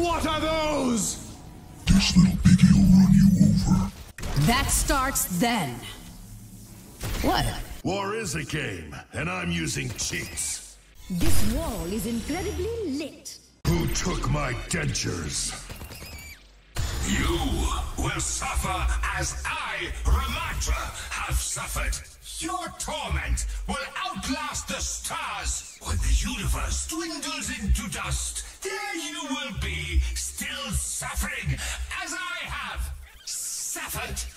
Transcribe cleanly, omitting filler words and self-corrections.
What are those? This little piggy will run you over. That starts then. What? War is a game, and I'm using cheats. This wall is incredibly lit. Who took my dentures? You will suffer as I, Ramattra, have suffered. Your torment will outlast the stars. When the universe dwindles into dust, there you will be, still suffering, as I have suffered.